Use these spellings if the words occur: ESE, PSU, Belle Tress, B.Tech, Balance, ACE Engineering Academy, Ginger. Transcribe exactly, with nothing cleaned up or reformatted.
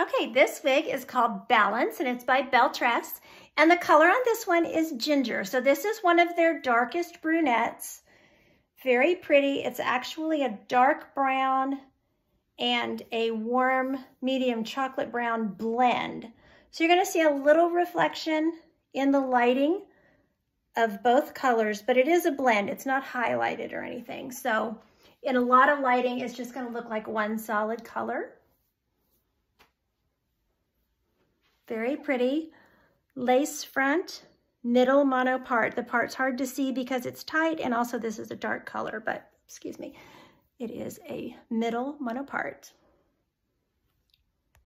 Okay, this wig is called Balance, and it's by Belle Tress, and the color on this one is Ginger. So this is one of their darkest brunettes. Very pretty. It's actually a dark brown and a warm medium chocolate brown blend. So you're going to see a little reflection in the lighting of both colors, but it is a blend. It's not highlighted or anything. So in a lot of lighting, it's just going to look like one solid color. Very pretty. Lace front, middle mono part. The part's hard to see because it's tight, and also this is a dark color, but excuse me, it is a middle mono part.